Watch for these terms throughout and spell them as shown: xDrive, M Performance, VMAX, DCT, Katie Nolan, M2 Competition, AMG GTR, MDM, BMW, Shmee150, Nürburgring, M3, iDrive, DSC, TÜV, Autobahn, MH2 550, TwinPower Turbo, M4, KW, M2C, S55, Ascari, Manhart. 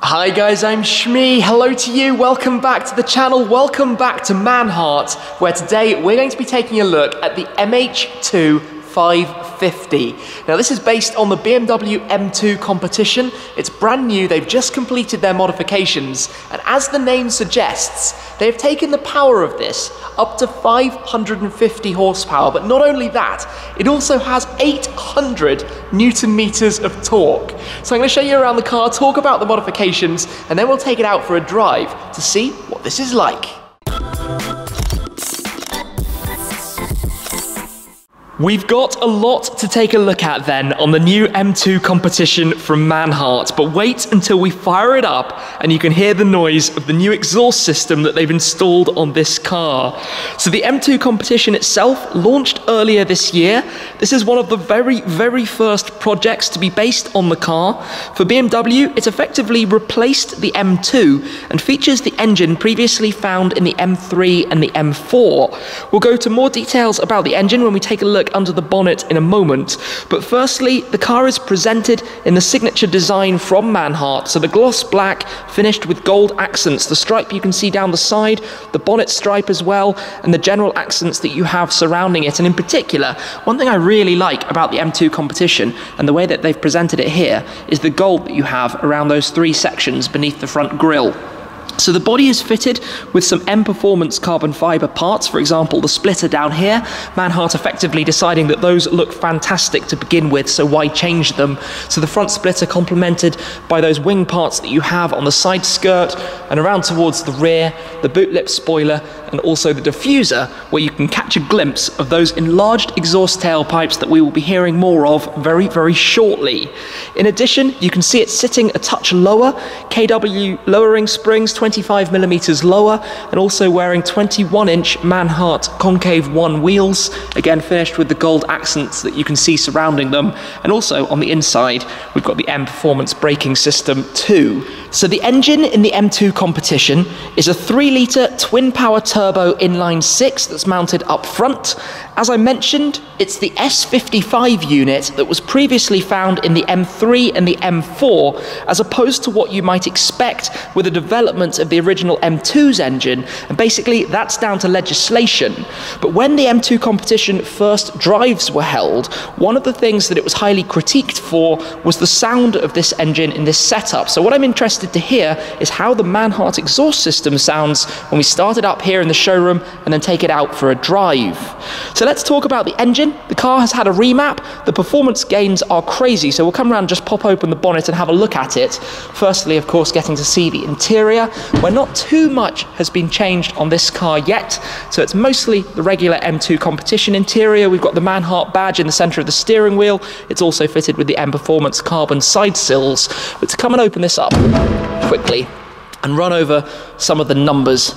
Hi guys, I'm Shmee. Hello to you, welcome back to the channel, welcome back to Manhart, where today we're going to be taking a look at the MH2 550. Now this is based on the BMW M2 competition. It's brand new, they've just completed their modifications, and as the name suggests, they've taken the power of this up to 550 horsepower, but not only that, it also has 800 Newton meters of torque. So I'm going to show you around the car, talk about the modifications, and then we'll take it out for a drive to see what this is like. We've got a lot to take a look at then on the new M2 competition from Manhart, but wait until we fire it up and you can hear the noise of the new exhaust system that they've installed on this car. So the M2 competition itself launched earlier this year. This is one of the very first projects to be based on the car. For BMW, it's effectively replaced the M2 and features the engine previously found in the M3 and the M4. We'll go to more details about the engine when we take a look under the bonnet in a moment, but firstly the car is presented in the signature design from Manhart, so the gloss black finished with gold accents, the stripe you can see down the side, the bonnet stripe as well, and the general accents that you have surrounding it. And in particular, one thing I really like about the M2 competition and the way that they've presented it here is the gold that you have around those three sections beneath the front grille. So the body is fitted with some M Performance carbon fibre parts, for example the splitter down here, Manhart effectively deciding that those look fantastic to begin with, so why change them? So the front splitter complemented by those wing parts that you have on the side skirt and around towards the rear, the boot lip spoiler, and also the diffuser, where you can catch a glimpse of those enlarged exhaust tailpipes that we will be hearing more of very shortly. In addition, you can see it sitting a touch lower, KW lowering springs, 25mm lower, and also wearing 21-inch Manhart concave one wheels, again finished with the gold accents that you can see surrounding them. And also on the inside we've got the M Performance braking system too. So the engine in the M2 competition is a 3-litre twin power turbo inline 6 that's mounted up front. As I mentioned, it's the S55 unit that was previously found in the M3 and the M4, as opposed to what you might expect with a development of the original M2's engine, and basically that's down to legislation. But when the M2 competition first drives were held, one of the things that it was highly critiqued for was the sound of this engine in this setup. So what I'm interested to hear is how the Manhart exhaust system sounds when we start it up here in the showroom and then take it out for a drive. So let's talk about the engine. The car has had a remap, the performance gains are crazy, so we'll come around and just pop open the bonnet and have a look at it. Firstly, of course, getting to see the interior, where not too much has been changed on this car yet. So it's mostly the regular M2 competition interior. We've got the Manhart badge in the centre of the steering wheel. It's also fitted with the M Performance carbon side sills. But to come and open this up quickly and run over some of the numbers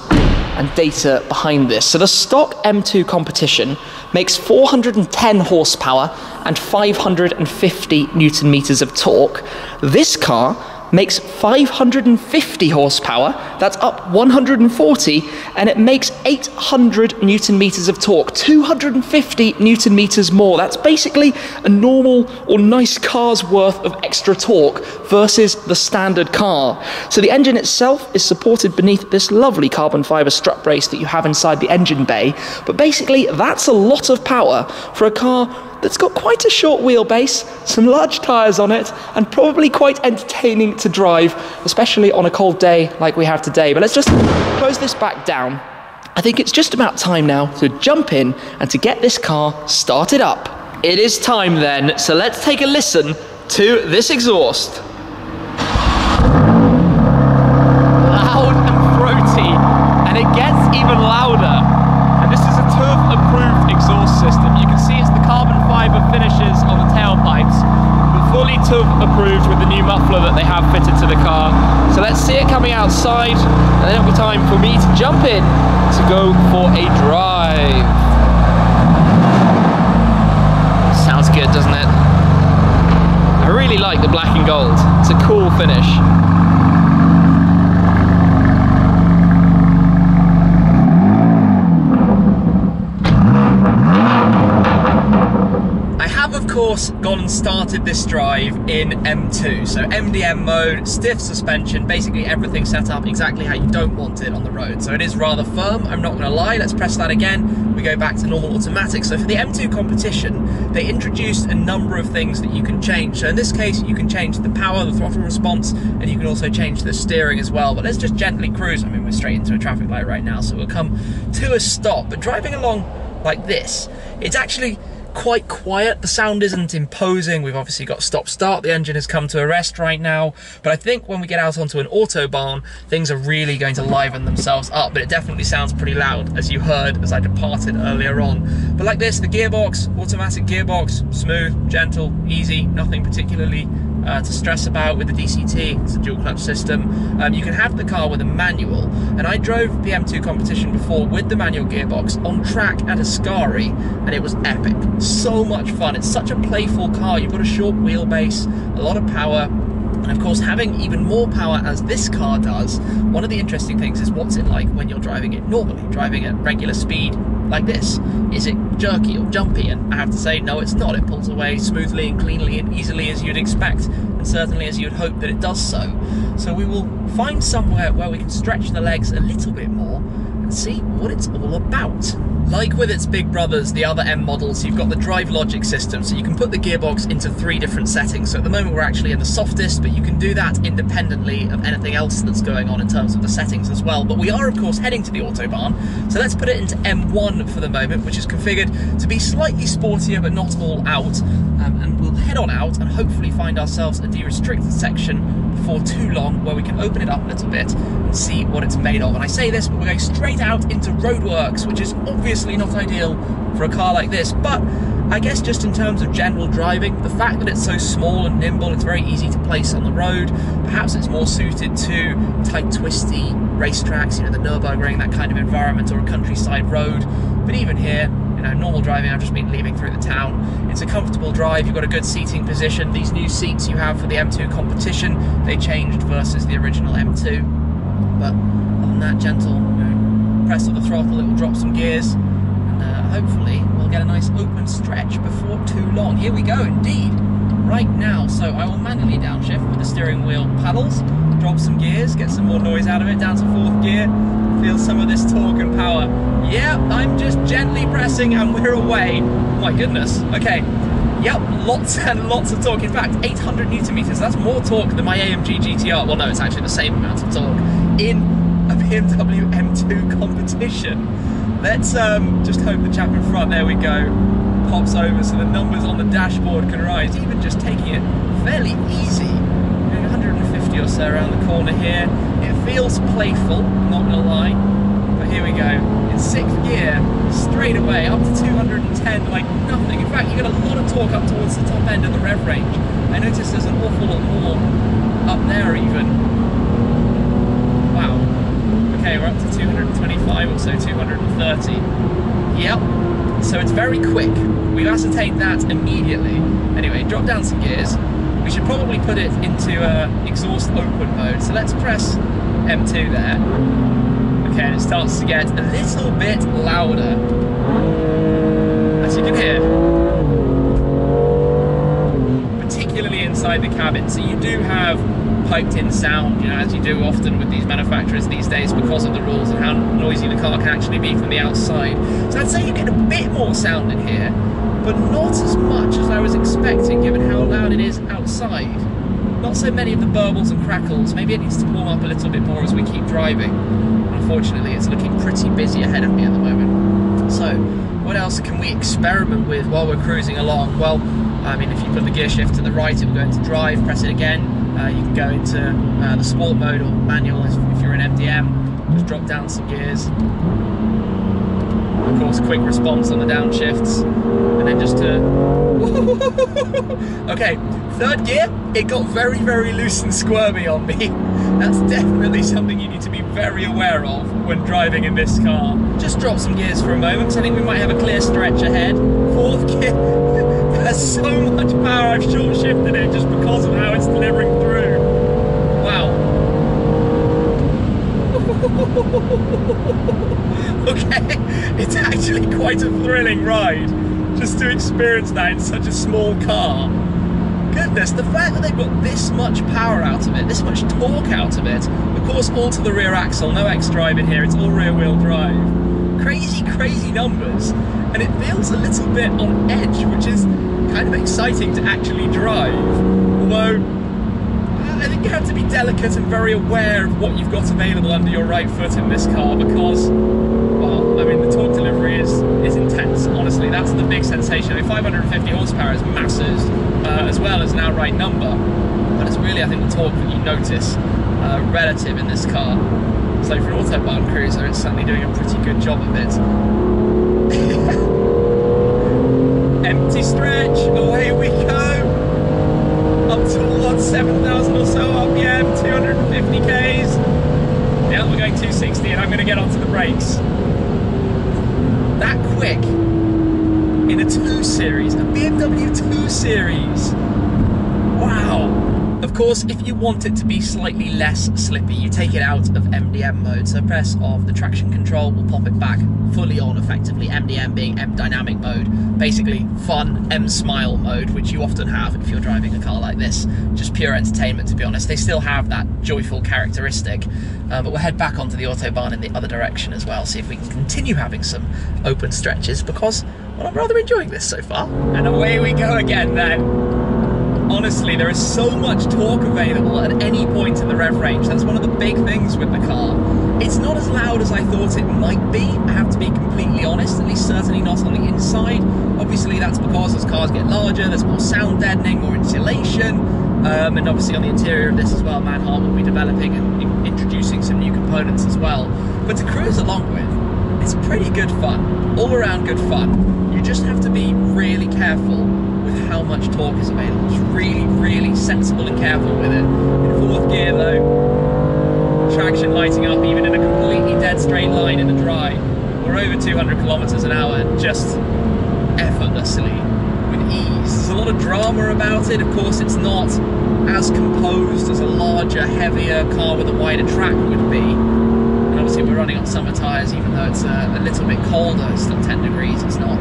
and data behind this. So the stock M2 competition makes 410 horsepower and 550 Newton meters of torque. This car makes 550 horsepower, that's up 140, and it makes 800 Newton meters of torque, 250 Newton meters more. That's basically a normal or nice car's worth of extra torque versus the standard car. So the engine itself is supported beneath this lovely carbon fiber strut brace that you have inside the engine bay, but basically that's a lot of power for a car that's got quite a short wheelbase, some large tyres on it, and probably quite entertaining to drive, especially on a cold day like we have today. But let's just close this back down. I think it's just about time now to jump in and to get this car started up. It is time then, so let's take a listen to this exhaust. Loud and throaty, and it gets even louder. And this is a TÜV-approved exhaust system. You can see it's the carbon fibre finishes on the tailpipes, but fully TÜV approved with the new muffler that they have fitted to the car. So let's see it coming outside, and then it'll be time for me to jump in to go for a drive. Sounds good, doesn't it? I really like the black and gold. It's a cool finish. course, gone and started this drive in M2, so MDM mode, stiff suspension, basically everything set up exactly how you don't want it on the road. So it is rather firm, I'm not going to lie. Let's press that again, we go back to normal automatic. So for the M2 competition, they introduced a number of things that you can change. So in this case, you can change the power, the throttle response, and you can also change the steering as well. But let's just gently cruise. I mean, we're straight into a traffic light right now, so we'll come to a stop. But driving along like this, it's actually quite quiet. The sound isn't imposing. We've obviously got stop start, the engine has come to a rest right now, but I think when we get out onto an autobahn, things are really going to liven themselves up. But it definitely sounds pretty loud, as you heard as I departed earlier on. But like this, the gearbox, automatic gearbox, smooth, gentle, easy, nothing particularly to stress about. With the DCT, it's a dual clutch system. You can have the car with a manual, and I drove the M2 competition before with the manual gearbox on track at Ascari, and it was epic. So much fun. It's such a playful car. You've got a short wheelbase, a lot of power, and of course, having even more power as this car does, one of the interesting things is what's it like when you're driving it normally, driving at regular speed like this. Is it jerky or jumpy? And I have to say, no, it's not. It pulls away smoothly and cleanly and easily, as you'd expect, and certainly as you'd hope that it does so. So we will find somewhere where we can stretch the legs a little bit more and see what it's all about. Like with its big brothers, the other M models, you've got the drive logic system, so you can put the gearbox into 3 different settings. So at the moment we're actually in the softest, but you can do that independently of anything else that's going on in terms of the settings as well. But we are of course heading to the Autobahn, so let's put it into M1 for the moment, which is configured to be slightly sportier but not all out, and we'll head on out and hopefully find ourselves a de-restricted section before too long, where we can open it up a little bit and see what it's made of. And I say this, but we're going straight out into roadworks, which is obviously not ideal for a car like this, but I guess just in terms of general driving, the fact that it's so small and nimble, it's very easy to place on the road. Perhaps it's more suited to tight, twisty racetracks, you know, the Nürburgring, that kind of environment, or a countryside road. But even here, you know, normal driving, I've just been leaving through the town. It's a comfortable drive, you've got a good seating position. These new seats you have for the M2 competition, they changed versus the original M2. But on that gentle, you know, press of the throttle, it will drop some gears. Hopefully we'll get a nice open stretch before too long. Here we go indeed, right now. So I will manually downshift with the steering wheel paddles, drop some gears, get some more noise out of it, down to 4th gear, feel some of this torque and power. Yep, I'm just gently pressing and we're away. My goodness, okay. Yep, lots and lots of torque. In fact, 800 Newton meters, that's more torque than my AMG GTR. Well, no, it's actually the same amount of torque in a BMW M2 competition. Let's just hope the chap in front, there we go, pops over so the numbers on the dashboard can rise. Even just taking it fairly easy, 150 or so around the corner here. It feels playful, not gonna lie, but here we go. In 6th gear, straight away, up to 210 like nothing. In fact, you get a lot of torque up towards the top end of the rev range. I noticed there's an awful lot more up there even. Okay, we're up to 225 or so, 230. Yep, so it's very quick. We've ascertained that immediately. Anyway, drop down some gears. We should probably put it into exhaust open mode. So let's press M2 there. Okay, and it starts to get a little bit louder, as you can hear, particularly inside the cabin. So you do have piped in sound, you know, as you do often with these manufacturers these days because of the rules and how noisy the car can actually be from the outside. So I'd say you get a bit more sound in here, but not as much as I was expecting given how loud it is outside. Not so many of the burbles and crackles. Maybe it needs to warm up a little bit more as we keep driving. Unfortunately, it's looking pretty busy ahead of me at the moment. So what else can we experiment with while we're cruising along? Well, I mean, if you put the gear shift to the right, it will go into drive, press it again. You can go into the sport mode or manual if you're in MDM. Just drop down some gears. Of course, quick response on the downshifts, and then just okay, 3rd gear, it got very, very loose and squirmy on me. That's definitely something you need to be very aware of when driving in this car. Just drop some gears for a moment, because I think we might have a clear stretch ahead. 4th gear. There's so much power, I've short shifted it just because of how it's delivering through. Wow. Okay, it's actually quite a thrilling ride. Just to experience that in such a small car. Goodness, the fact that they've got this much power out of it, this much torque out of it, of course all to the rear axle, no xDrive in here, it's all rear wheel drive. Crazy, crazy numbers, and it feels a little bit on edge, which is kind of exciting to actually drive, although I think you have to be delicate and very aware of what you've got available under your right foot in this car, because, well, I mean, the torque delivery is intense, honestly. That's the big sensation. I mean, 550 horsepower is massive, as well as an outright number, but it's really, I think, the torque that you notice relative in this car. So for an Autobahn cruiser, it's certainly doing a pretty good job of it. Empty stretch, away we go! Up towards 7,000 or so RPM, 250 Ks. Now we're going 260 and I'm going to get onto the brakes. That quick in a 2 Series, a BMW 2 Series. Wow. Of course, if you want it to be slightly less slippy, you take it out of MDM mode. So press of the traction control will pop it back fully on, effectively. MDM being M dynamic mode, basically fun M smile mode, which you often have if you're driving a car like this. Just pure entertainment, to be honest. They still have that joyful characteristic, but we'll head back onto the Autobahn in the other direction as well, see if we can continue having some open stretches, because, well, I'm rather enjoying this so far. And away we go again then. Honestly, there is so much torque available at any point in the rev range. That's one of the big things with the car. It's not as loud as I thought it might be, I have to be completely honest, at least certainly not on the inside. Obviously that's because as cars get larger, there's more sound deadening, more insulation, and obviously on the interior of this as well, Manhart will be developing and introducing some new components as well. But to cruise along with, it's pretty good fun, all around good fun. You just have to be really careful with how much torque is available. It's really, really sensible and careful with it. In fourth gear though, traction lighting up even in a completely dead straight line in the dry. We're over 200 kilometers an hour just effortlessly, with ease. There's a lot of drama about it. Of course, it's not as composed as a larger, heavier car with a wider track would be. And obviously we're running on summer tires, even though it's a little bit colder, it's still 10 degrees, it's not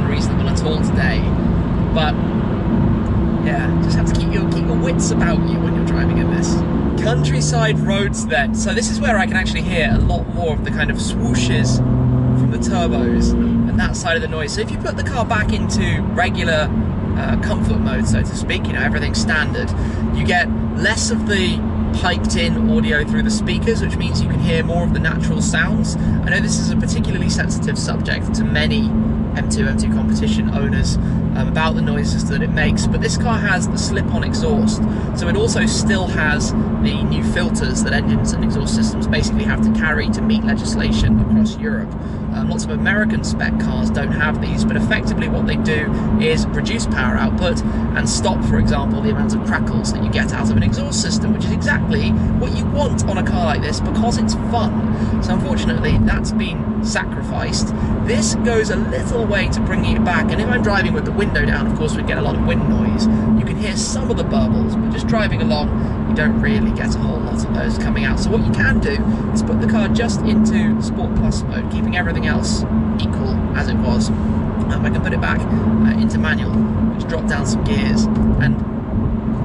unreasonable at all today. But yeah, just have to keep your wits about you when you're driving in this. Countryside roads then. So this is where I can actually hear a lot more of the kind of swooshes from the turbos and that side of the noise. So if you put the car back into regular comfort mode, so to speak, you know, everything's standard, you get less of the piped in audio through the speakers, which means you can hear more of the natural sounds. I know this is a particularly sensitive subject to many M2, M2 Competition owners, about the noises that it makes, but this car has the slip-on exhaust, so it also still has the new filters that engines and exhaust systems basically have to carry to meet legislation across Europe. Lots of American spec cars don't have these, but effectively what they do is reduce power output and stop, for example, the amount of crackles that you get out of an exhaust system, which is exactly what you want on a car like this, because it's fun. So unfortunately, that's been sacrificed. This goes a little way to bringing it back, and if I'm driving with the window down, of course, we get a lot of wind noise. You can hear some of the burbles, but just driving along, you don't really get a whole lot of those coming out. So what you can do is put the car just into Sport Plus mode, keeping everything else equal as it was. I can put it back into manual, just drop down some gears, and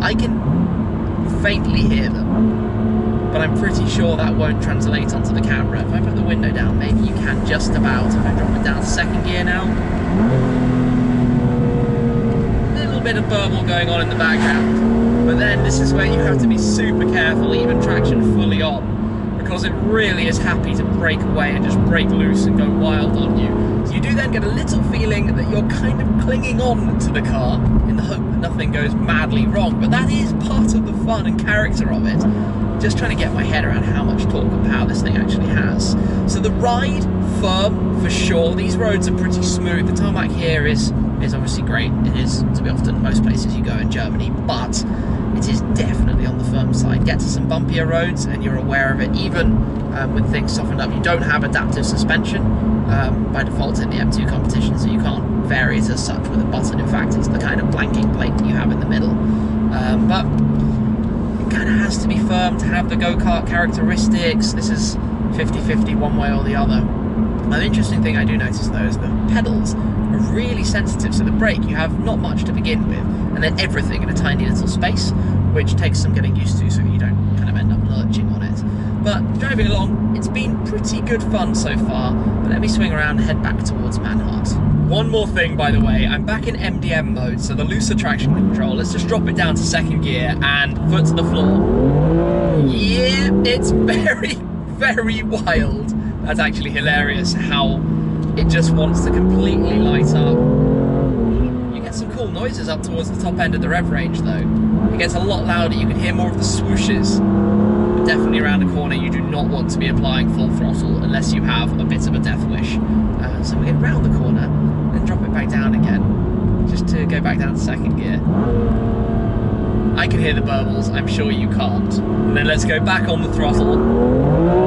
I can faintly hear them, but I'm pretty sure that won't translate onto the camera. If I put the window down, maybe you can just about. If I drop it down to second gear now, bit of burble going on in the background, but then this is where you have to be super careful, even traction fully on, because it really is happy to break away and just break loose and go wild on you. So you do then get a little feeling that you're kind of clinging on to the car in the hope that nothing goes madly wrong, but that is part of the fun and character of it. Just trying to get my head around how much torque and power this thing actually has. So the ride, firm for sure. These roads are pretty smooth. The tarmac here is obviously great. It is, to be often, most places you go in Germany, but it is definitely on the firm side. Get to some bumpier roads and you're aware of it, even with things softened up. You don't have adaptive suspension by default in the M2 Competition, so you can't vary it as such with a button. In fact, it's the kind of blanking plate that you have in the middle. But it kind of has to be firm to have the go-kart characteristics. This is 50-50 one way or the other. An interesting thing I do notice though is that pedals are really sensitive. So the brake, you have not much to begin with, and then everything in a tiny little space, which takes some getting used to so you don't kind of end up lurching on it. But driving along, it's been pretty good fun so far, but let me swing around and head back towards Manhart. One more thing, by the way, I'm back in MDM mode, so the looser traction control, let's just drop it down to second gear and foot to the floor. Yeah, it's very, very wild. That's actually hilarious how it just wants to completely light up. You get some cool noises up towards the top end of the rev range though. It gets a lot louder, you can hear more of the swooshes. But definitely around a corner, you do not want to be applying full throttle unless you have a bit of a death wish. So we get round the corner, drop it back down again, just to go back down to second gear. I can hear the burbles, I'm sure you can't. And then let's go back on the throttle.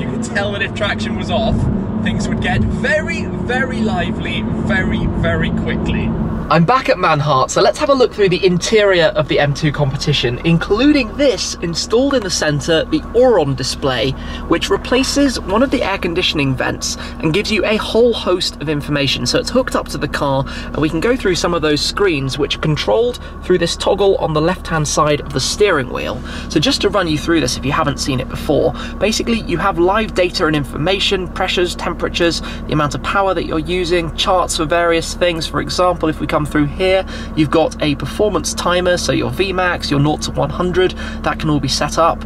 You can tell that if traction was off, things would get very, very lively, very, very quickly. I'm back at Manhart, so let's have a look through the interior of the M2 Competition, including this, installed in the centre, the Oron display, which replaces one of the air conditioning vents and gives you a whole host of information. So it's hooked up to the car, and we can go through some of those screens, which are controlled through this toggle on the left-hand side of the steering wheel. So just to run you through this, if you haven't seen it before, basically you have live data and information, pressures, temperatures, the amount of power that you're using, charts for various things. For example, if we come through here, you've got a performance timer, so your VMAX, your 0 to 100, that can all be set up.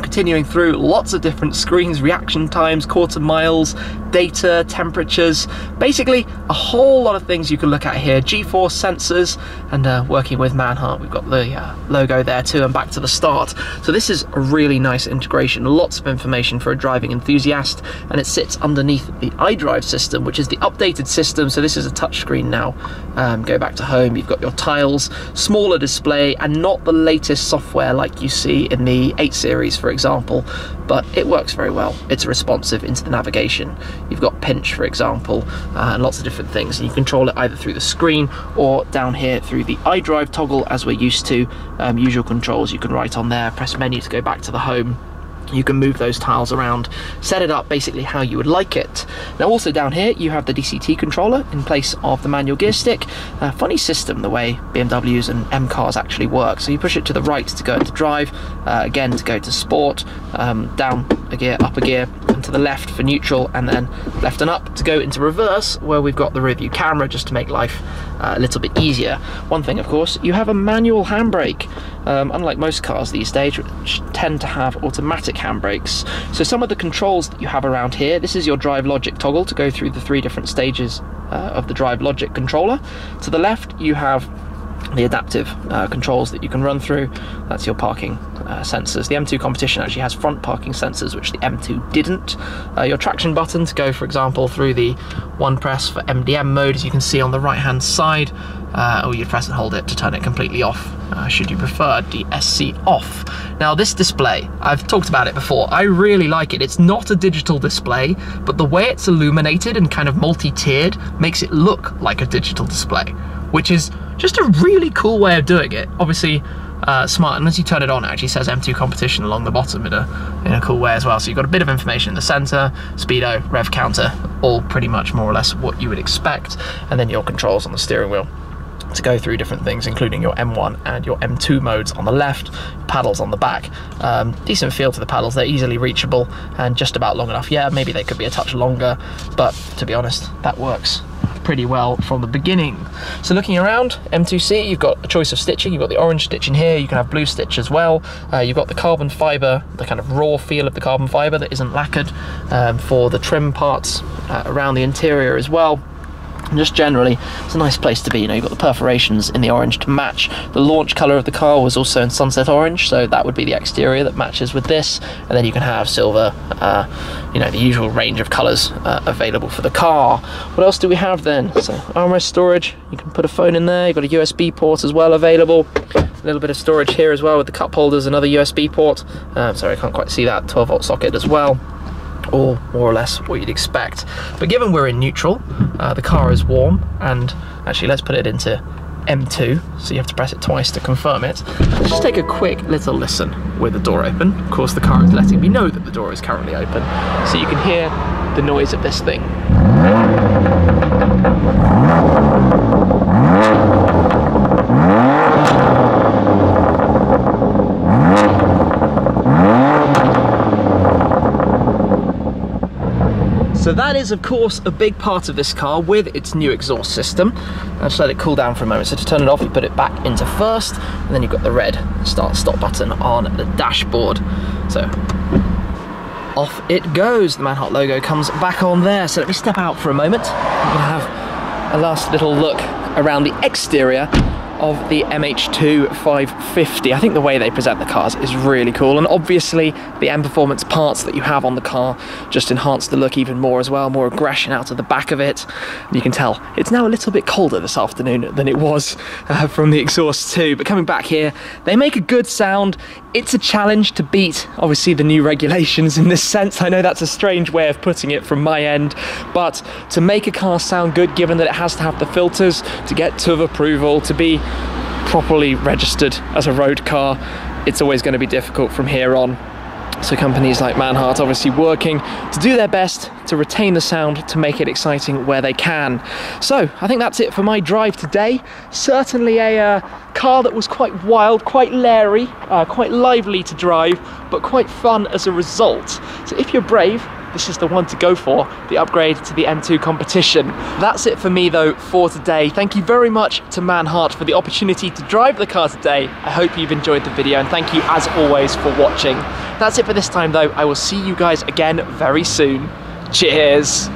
Continuing through, lots of different screens, reaction times, quarter miles, data, temperatures, basically a whole lot of things you can look at here. G-force sensors, and working with Manhart, we've got the logo there too, and back to the start. So this is a really nice integration, lots of information for a driving enthusiast, and it sits underneath the iDrive system, which is the updated system, so this is a touchscreen now. Go back to home, you've got your tiles, smaller display, and not the latest software like you see in the 8 series, for example, but it works very well. It's responsive into the navigation. You've got pinch, for example, and lots of different things, and you control it either through the screen or down here through the iDrive toggle, as we're used to. Usual controls you can write on there, press menu to go back to the home. You can move those tiles around, set it up basically how you would like it. Now also down here you have the DCT controller in place of the manual gear stick. Funny system the way BMWs and M cars actually work. So you push it to the right to go into drive, again to go to sport, down a gear, up a gear, and to the left for neutral, and then left and up to go into reverse, where we've got the rear view camera just to make life a little bit easier. One thing, of course, you have a manual handbrake. Unlike most cars these days, which tend to have automatic handbrakes. So some of the controls that you have around here, this is your drive logic toggle to go through the 3 different stages of the drive logic controller. To the left you have the adaptive controls that you can run through. That's your parking sensors. The M2 Competition actually has front parking sensors, which the M2 didn't. Your traction button to go, for example, through the 1 press for MDM mode, as you can see on the right hand side, or you press and hold it to turn it completely off, should you prefer DSC off. Now this display, I've talked about it before, I really like it. It's not a digital display, but the way it's illuminated and kind of multi-tiered makes it look like a digital display, which is just a really cool way of doing it. Obviously smart, and as you turn it on, it actually says M2 Competition along the bottom in a cool way as well. So you've got a bit of information in the center, speedo, rev counter, all pretty much more or less what you would expect, and then your controls on the steering wheel to go through different things, including your M1 and your M2 modes on the left, paddles on the back. Decent feel to the paddles, they're easily reachable and just about long enough. Yeah, maybe they could be a touch longer, but to be honest, that works pretty well from the beginning. So looking around, M2C, you've got a choice of stitching. You've got the orange stitch in here, you can have blue stitch as well. You've got the carbon fibre, the kind of raw feel of the carbon fibre that isn't lacquered, for the trim parts around the interior as well. And just generally, it's a nice place to be. You know, you've got the perforations in the orange to match. The launch colour of the car was also in sunset orange, so that would be the exterior that matches with this. And then you can have silver, you know, the usual range of colours available for the car. What else do we have then? So armrest storage, you can put a phone in there. You've got a USB port as well available. A little bit of storage here as well with the cup holders, another USB port. Sorry, I can't quite see that. 12 volt socket as well. All more or less what you'd expect. But given we're in neutral, the car is warm, and actually let's put it into M2, so you have to press it twice to confirm it. Let's just take a quick little listen with the door open. Of course, the car is letting me know that the door is currently open, so you can hear the noise of this thing. So that is, of course, a big part of this car with its new exhaust system. I'll just let it cool down for a moment. So to turn it off, you put it back into first, and then you've got the red start-stop button on the dashboard. So off it goes. The Manhart logo comes back on there. So let me step out for a moment. I'm gonna have a last little look around the exterior of the MH2 550. I think the way they present the cars is really cool, and obviously the M Performance parts that you have on the car just enhance the look even more as well, more aggression out of the back of it. And you can tell it's now a little bit colder this afternoon than it was from the exhaust too, but coming back here, they make a good sound. It's a challenge to beat, obviously, the new regulations in this sense. I know that's a strange way of putting it from my end, but to make a car sound good, given that it has to have the filters to get TÜV approval, to be properly registered as a road car, it's always going to be difficult from here on. So companies like Manhart obviously working to do their best to retain the sound, to make it exciting where they can. So I think that's it for my drive today. Certainly a car that was quite wild, quite leery, quite lively to drive, but quite fun as a result. So if you're brave, this is the one to go for, the upgrade to the M2 Competition. That's it for me though for today. Thank you very much to Manhart for the opportunity to drive the car today. I hope you've enjoyed the video, and thank you as always for watching. That's it for this time though. I will see you guys again very soon. Cheers.